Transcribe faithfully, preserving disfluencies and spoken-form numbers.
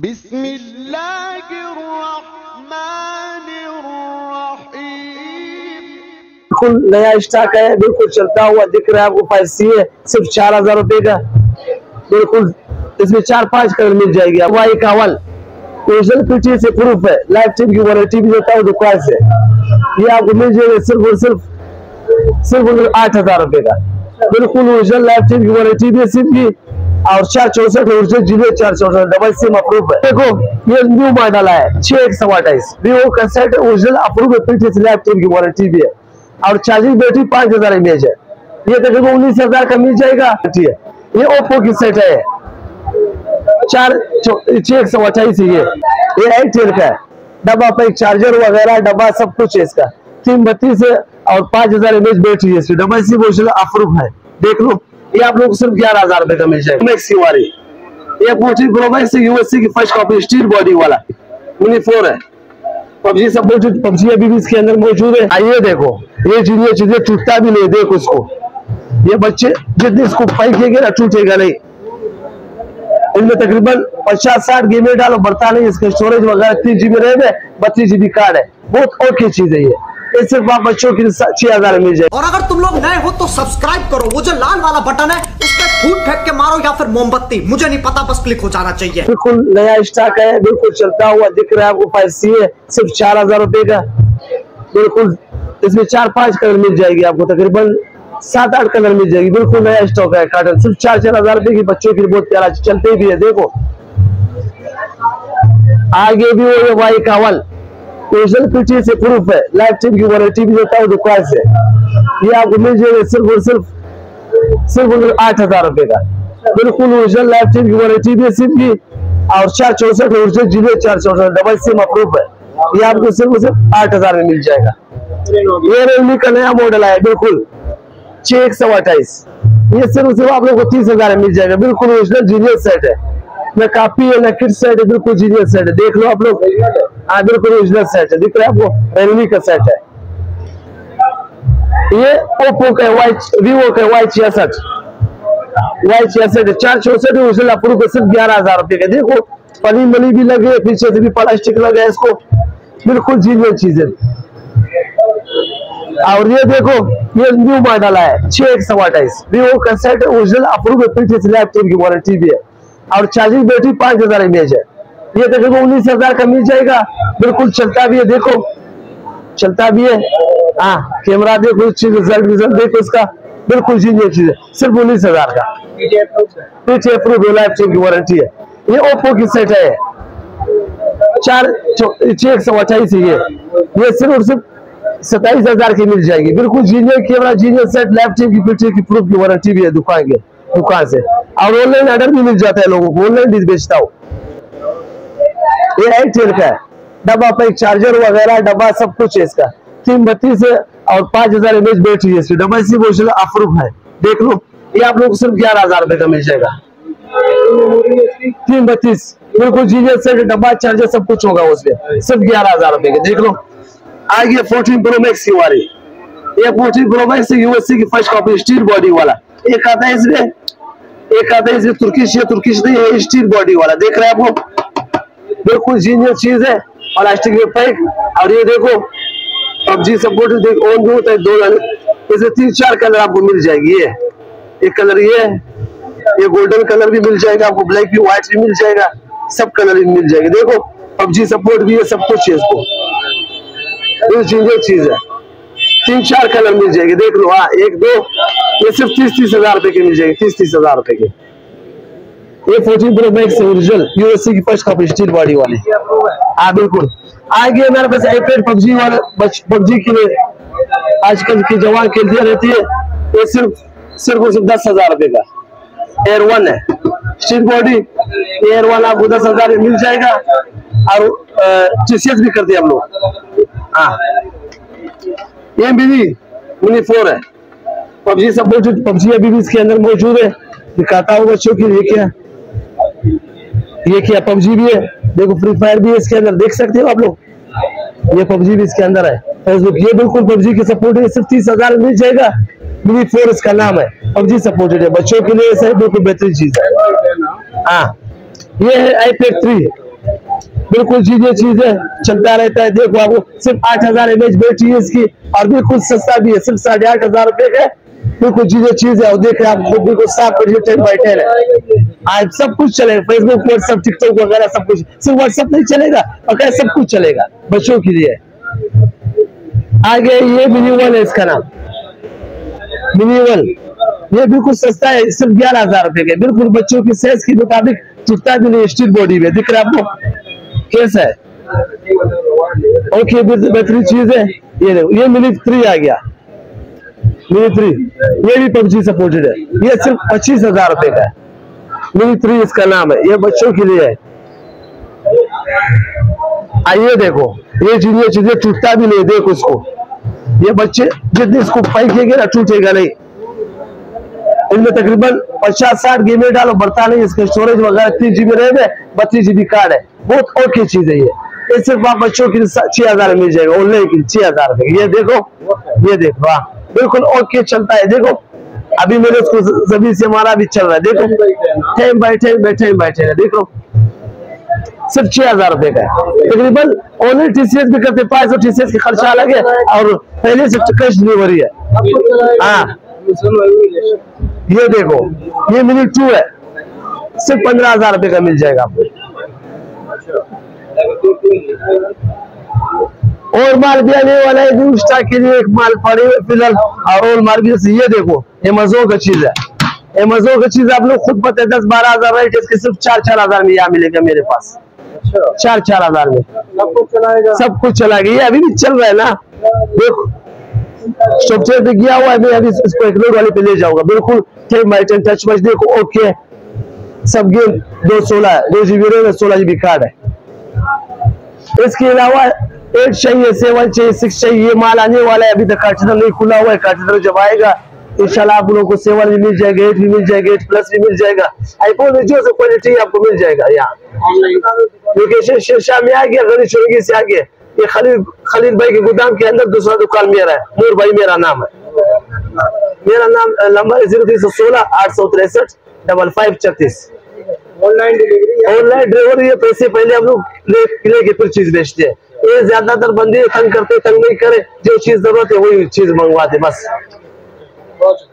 बिल्कुल नया स्टॉक है, बिल्कुल चलता हुआ दिख रहा है आपको। प्राइस है सिर्फ चार हजार रूपये का, बिल्कुल इसमें चार पांच कलर मिल जाएगी। हवाई कावल ओरिजिनल पीटी से प्रूफ है, लाइफ टाइम की वारंटी भी देता है दुकान से। ये आपको मिल जाएगा सिर्फ और सिर्फ सिर्फ आठ हजार रूपये का, बिल्कुल ओरिजिनल लाइफ टाइम की वारंटी भी सिर्फ की। और चार चौसठ ओरिजिनल जीरो चार चौसठ डबल सिम अप्रूव है। देखो ये न्यू मॉडल आया छह एक सौ अट्ठाईस वीवो का सेट ओरिजिनल अप्रूव है, पीटीएस लाइफ टाइम की वारंटी भी है। और चार्जिंग बैटरी पांच हजार एम एच है, ये तकरीबन उन्नीस हजार का मिल जाएगा। ये ओप्पो की सेट है चार छह एक सौ अट्ठाईस ये ये एयरटेल का है। डब्बा पैक चार्जर वगैरह डब्बा सब कुछ है इसका। तीन बत्तीस है और पांच हजार एम एच बैटरी है, डबल सिम ओरिजिनल अप्रूव है। देख लो ये आप लोग सिर्फ ग्यारह हजार रूपये का मिल जाएगा। ये फोर्टीन प्रो मैक्स यूएससी की फर्स्ट कॉपी स्टील बॉडी वाला यूनिफोर है। पबजी सब मौजूद, पबजी अभी भी इसके अंदर मौजूद है। आइए देखो ये चीजें चीजें टूटता भी नहीं, देखो इसको। ये बच्चे जितने इसको फेंकेंगे ना टूटेगा नहीं। इनमें तकरीबन पचास साठ गेमे डालो बढ़ता नहीं। इसका स्टोरेज वगैरह तीस जीबी रैम है, बत्तीस जीबी कार्ड है, बहुत ओके चीज है ये। सिर्फ आप बच्चों के छह हजार मिल जाए। और अगर तुम लोग नए हो तो सब्सक्राइब करो, वो जो लाल वाला बटन है उस पर फूट फेंक के मारो या फिर मोमबत्ती, मुझे नहीं पता, बस क्लिक हो जाना चाहिए। बिल्कुल नया स्टॉक है, बिल्कुल चलता हुआ दिख रहा है आपको। प्राइस है सिर्फ चार हजार रूपये का, बिल्कुल इसमें चार पांच कलर मिल जाएगी आपको, तकरीबन सात आठ कलर मिल जाएगी। बिल्कुल नया स्टॉक है कार्टन, सिर्फ चार चार हजार रूपये की। बच्चों के लिए बहुत प्यारा चलते भी है। देखो आगे भी वो वाई कावल ओरिजिनल पीटी से प्रूफ है, लाइफ टाइम की वारंटी भी देता है दुकान से। ये आपको मिल जाएगा सिर्फ और सिर्फ सिर्फ आठ हजार रूपये का, बिल्कुल ओरिजिनल लाइफ टाइम की वारंटी भी सिम की। और चार चौसठ ओरिजिनल जीरो चार चौसठ डबल सिम अप्रूव है। ये आपको सिर्फ और सिर्फ आठ हजार में मिल जाएगा। ये रियलमी का नया मॉडल आया बिल्कुल छह एक सौ अट्ठाईस, ये सिर्फ सिर्फ आप लोग को तीस हजार में मिल जाएगा। बिल्कुल ओरिजिनल जीनियर सेट है, न कापी है न किट सेट है, बिल्कुल जीनियर सेट है। देख लो आप लोग, हाँ बिल्कुल ओरिजिनल सेट है, दिख रहा है आपको रियलमी का सेट है। ये ओप्पो का वीवो का वाई छियासठ वाई छियासठ चार चौसठ ओरिजिनल अप्रूव का सिर्फ ग्यारह हजार रूपये का। देखो पली मली भी लगे, पीछे से भी प्लास्टिक लगा है इसको, बिल्कुल जीनियर चीज है। और ये देखो ये न्यू मॉडल आया छह एक सौ अट्ठाईस वीवो का सेट ओरिजिनल अप्रूव है, पीछे लाइफ टाइम की वारंटी भी है। और चार्जिंग बैटरी पांच हजार एम एच है, ये तकरीबन उन्नीस हजार का मिल जाएगा। बिल्कुल चलता भी है, देखो चलता भी है। हाँ कैमरा देखो, रिजल्ट रिजल्ट देखो इसका, बिल्कुल जीनियर चीज है, सिर्फ उन्नीस हजार का। पीछे अप्रूव लाइफ टाइम की वारंटी है। ये ओप्पो की सेट है चार छह एक सौ अट्ठाईस, ये ये सिर्फ और सिर्फ सताइस हजार की मिल जाएगी। बिल्कुल genuine camera, genuine set, life time की पीछे की प्रूफ की वारंटी भी है दुकान के दुकान से। और ऑनलाइन ऑर्डर भी मिल जाता है लोगों को, ऑनलाइन भी बेचता हूँ। ये एयरटेल का है, डब्बा पैक चार्जर वगैरह डब्बा सब कुछ है इसका। तीन बत्तीस है और पांच हजार एम एच बैटरी है, डबल सिम ओरिजिनल अप्रूव है। देख लो ये आप लोग सिर्फ ग्यारह हजार रूपये का मिल जाएगा। तीन बत्तीस बिल्कुल जीनियर सेट, डब्बा चार्जर सब कुछ होगा उसमें, सिर्फ ग्यारह हजार रूपये का। देख लो आगे फोर्टीन प्रो मैक्स की वाली, ये फोर्टीन प्रो मैक्स यूएससी की फर्स्ट कॉपी स्टील बॉडी वाला। एक आता है इसमें एक आता है इसमें तुर्किश, ये तुर्किश नहीं है, स्टील बॉडी वाला देख रहे हैं आपको, बिल्कुल जीनियर चीज है, प्लास्टिक में पैक। और ये देखो पबजी सपोर्ट देखो ऑन भी होता है, दो इसे तीन चार कलर आपको मिल जाएगी। ये एक कलर ये ये गोल्डन कलर भी मिल जाएगा आपको, ब्लैक भी, व्हाइट भी मिल जाएगा, सब कलर भी मिल जाएंगे। देखो पबजी सपोर्ट भी है, सब कुछ है इसको, जीनियर चीज है। तीन चार कलर मिल जाएंगे, देख लो। हाँ एक दो ये सिर्फ तीस तीस हजार रुपए के मिल जाएंगे, तीस तीस हजार रुपए के। ये fourteen pro max original USC की फर्स्ट कॉपी स्टील बॉडी वाली, हाँ बिल्कुल। आगे हमारे पास आईपैड पबजी वाला, पबजी के लिए आजकल की जवान खेलती रहती है। ये सिर्फ सिर्फ सिर्फ दस हजार रुपए का एयर वन है, स्टील बॉडी एयर वन आपको दस हजार मिल जाएगा। और टीसीएस भी करते हैं हम लोग। हाँ ये भी यूनिफोर है, पबजी सब मौजूद, पबजी अभी भी इसके अंदर मौजूद है, दिखाता हूँ बच्चों की। ये क्या ये क्या पबजी भी है, देखो फ्री फायर भी है इसके अंदर, देख सकते हो आप लोग। ये पबजी भी इसके अंदर है, फेसबुक। ये बिल्कुल पबजी की सपोर्ट है, सिर्फ तीस हजार मिल जाएगा। मिनी फोर इसका नाम है, पबजी सपोर्टेड है, बच्चों के लिए सही बिल्कुल बेहतरीन चीज है। हाँ ये है आईपैड थ्री, बिल्कुल चीजें चीजें चलता रहता है। देखो आपको सिर्फ आठ हजार एम एच बैटरी है इसकी और बिल्कुल सस्ता भी है, सिर्फ साढ़े आठ हजार रुपए का बिल्कुल चीजें चीज है। और देख रहे आपको बिल्कुल साफ टेन बाई टेन है, आज सब कुछ चलेगा, फेसबुक व्हाट्सएप टिकटॉक वगैरह सब कुछ, सिर्फ व्हाट्सएप नहीं चलेगा और क्या सब कुछ चलेगा बच्चों के लिए। आगे ये मिनिवल है, इसका नाम मिनिवल, ये बिल्कुल सस्ता है, सिर्फ ग्यारह हजार रुपए के, बिल्कुल बच्चों की साइज के मुताबिक जितना भी नहीं स्टील बॉडी में दिख रहा है आपको कैसा है। ओके बेहतरीन चीज है ये। देखो ये मिनी थ्री आ गया, मिनी थ्री ये भी पबजी सपोर्टेड है, ये सिर्फ पच्चीस हजार रुपए का है, मिनी थ्री इसका नाम है, ये बच्चों के लिए है। आइए देखो ये चीज ये चीजें टूटता भी नहीं, देखो इसको, ये बच्चे जितने इसको फेंकेंगे ना टूटेगा नहीं, इनमें तकरीबन पचास साठ गेमें डालो बढ़ता नहीं, इसके स्टोरेज वगैरह तीन जीबी रैम है, बत्तीस जीबी कार्ड है, बहुत ओके चीज है ये। ये सिर्फ आप बच्चों के लिए छह हजार मिल जाएगा ऑनलाइन के छह हजार में। ये देखो ये देखो हाँ बिल्कुल ओके चलता है। देखो अभी मैंने उसको जमीन से मारा भी चल रहा है, देखो टाइम बाई टाइम बैठे बैठे देखो सिर्फ छह हजार रुपए का तकरीबन। ऑनलाइन टीसीएस भी करते पाए तो टीसीएस का खर्चा अलग है और पहले से कैश डिलीवरी है। हाँ ये देखो ये मिनी टू है, सिर्फ पंद्रह हजार रुपए का मिल जाएगा आपको। और माल भी आने वाला है न्यू स्टॉक के लिए, एक माल पड़े फिलहाल और, और माल भी। ये देखो एमेजोन का चीज है, एमेजोन का चीज आप लोग खुद पता है दस बारह हजार रेट, इसके सिर्फ चार चार हजार में यहाँ मिलेगा मेरे पास, चार चार हजार में सब कुछ चला गया। ये अभी भी चल रहा है ना, देखो स्ट्रक्चर पे गया हुआ है, मैं अभी इसको एक रोड वाले पे ले जाऊंगा, बिल्कुल टच वच देखो ओके, सब गेम दो सोलह दो जीबी रेम सोलह जीबी कार्ड है। इसके अलावा एट चाहिए सेवन चाहिए सिक्स चाहिए, ये माल आने वाला है, अभी तक कार्ड नहीं खुला हुआ है, कार्ड जब आएगा इंशाल्लाह आप लोगों को सेवन भी मिल जाएगा, एट भी मिल जाएगा, एट प्लस भी मिल जाएगा, आईफोन में जो क्वालिटी आपको मिल जाएगा। यहाँ लोकेशन शेरशाह में आ गया, गली चुरगी से आ गया, ये खलील खलील भाई के गोदाम के अंदर दूसरा दुकान मेरा है, नूर भाई मेरा नाम है, मेरा नाम नंबर जीरो तीन सौ सोलह आठ सौ तिरसठ डबल फाइव छत्तीस। ऑनलाइन डिलीवरी ऑनलाइन डिलीवरी पैसे पहले हम लोग ले के फिर चीज बेचते हैं, ये ज्यादातर बंदे तंग करते, तंग नहीं करे, जो चीज जरूरत है वही चीज मंगवाते बस।